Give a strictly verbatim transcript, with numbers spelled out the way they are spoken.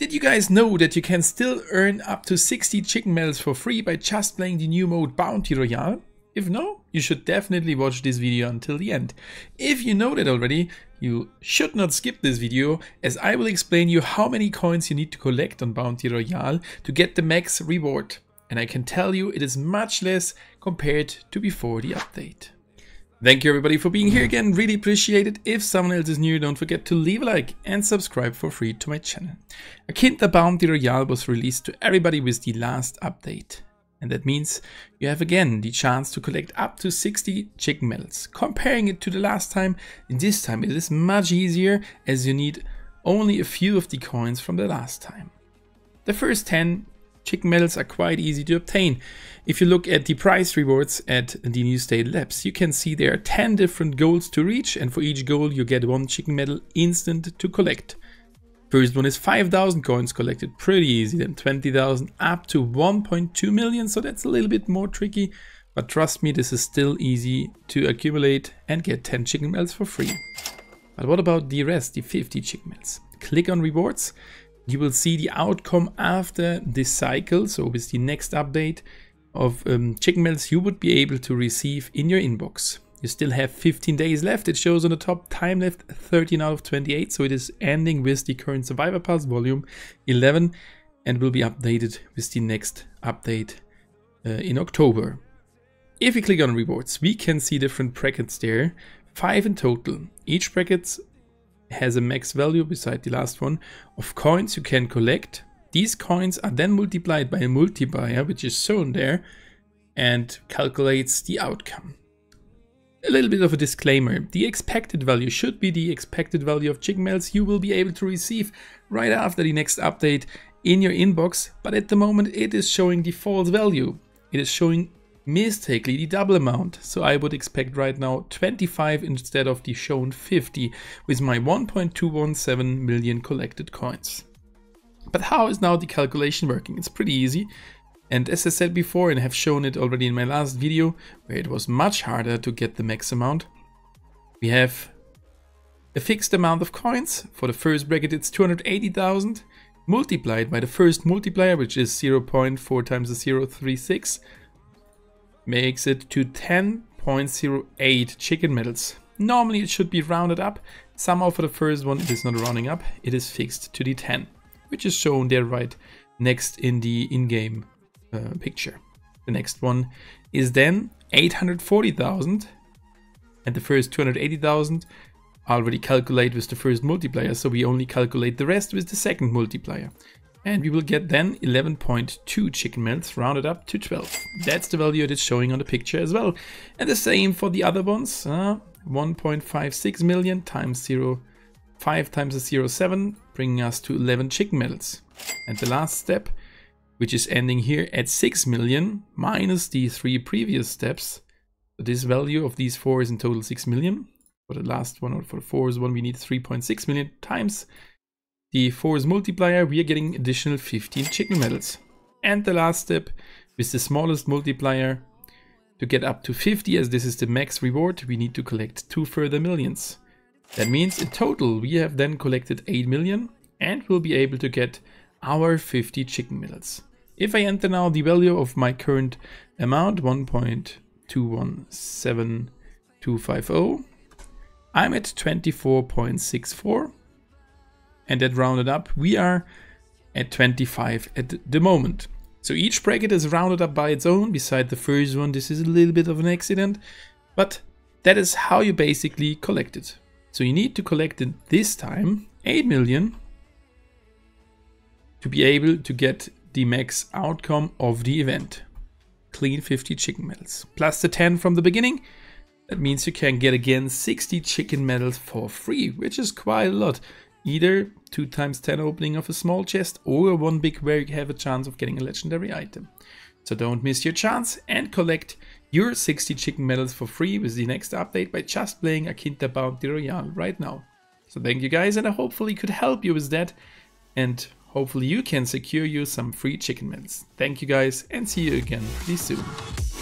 Did you guys know that you can still earn up to sixty chicken medals for free by just playing the new mode Bounty Royale? If no, you should definitely watch this video until the end. If you know that already, you should not skip this video, as I will explain you how many coins you need to collect on Bounty Royale to get the max reward. And I can tell you it is much less compared to before the update. Thank you everybody for being here again, really appreciate it. If someone else is new, don't forget to leave a like and subscribe for free to my channel. Akinta Bounty Royale was released to everybody with the last update. And that means you have again the chance to collect up to sixty chicken medals. Comparing it to the last time, this time it is much easier as you need only a few of the coins from the last time. The first ten chicken medals are quite easy to obtain. If you look at the prize rewards at the New State Labs, you can see there are ten different goals to reach, and for each goal you get one chicken medal instant to collect. First one is five thousand coins collected, pretty easy, then twenty thousand up to one point two million, so that's a little bit more tricky, but trust me, this is still easy to accumulate and get ten chicken medals for free. But what about the rest, the fifty chicken medals? Click on rewards. You will see the outcome after this cycle, so with the next update of um, chicken medals you would be able to receive in your inbox. You still have fifteen days left. It shows on the top time left thirteen out of twenty-eight, so it is ending with the current Survivor Pass volume eleven and will be updated with the next update uh, in October. If we click on rewards, we can see different brackets there, five in total. Each bracket has a max value, beside the last one, of coins you can collect. These coins are then multiplied by a multiplier, which is shown there, and calculates the outcome. A little bit of a disclaimer, the expected value should be the expected value of chicken medals you will be able to receive right after the next update in your inbox, but at the moment it is showing the false value. It is showing mistakenly the double amount, so I would expect right now twenty-five instead of the shown fifty with my one point two one seven million collected coins. But how is now the calculation working? It's pretty easy. And as I said before, and have shown it already in my last video, where it was much harder to get the max amount, we have a fixed amount of coins. For the first bracket it's two hundred eighty thousand multiplied by the first multiplier, which is zero point four times the zero point three six, makes it to ten point zero eight chicken medals. Normally it should be rounded up. Somehow for the first one it is not rounding up, it is fixed to the ten, which is shown there right next in the in-game Uh, picture. The next one is then eight hundred forty thousand, and the first two hundred eighty thousand already calculate with the first multiplier, so we only calculate the rest with the second multiplier, and we will get then eleven point two chicken medals rounded up to twelve. That's the value it is showing on the picture as well, and the same for the other ones, uh, one point five six million times zero point five times the zero point seven, bringing us to eleven chicken medals. And the last step, which is ending here at six million minus the three previous steps. So this value of these four is in total six million. For the last one, or for the fourth one, we need three point six million times the fourth multiplier. We are getting additional fifteen chicken medals. And the last step with the smallest multiplier to get up to fifty, as this is the max reward, we need to collect two further millions. That means in total we have then collected eight million and will be able to get our fifty chicken medals. If I enter now the value of my current amount, one point two one seven two five zero, I'm at twenty-four point six four, and that rounded up we are at twenty-five at the moment. So each bracket is rounded up by its own. Beside the first one, this is a little bit of an accident, but that is how you basically collect it. So you need to collect it this time eight million to be able to get the max outcome of the event, clean fifty chicken medals, plus the ten from the beginning. That means you can get again sixty chicken medals for free, which is quite a lot. Either two times ten opening of a small chest, or one big where you have a chance of getting a legendary item. So don't miss your chance and collect your sixty chicken medals for free with the next update by just playing Akinta Bounty Royale right now. So thank you guys, and I hopefully could help you with that, and hopefully you can secure you some free chicken medals. Thank you guys, and see you again pretty soon.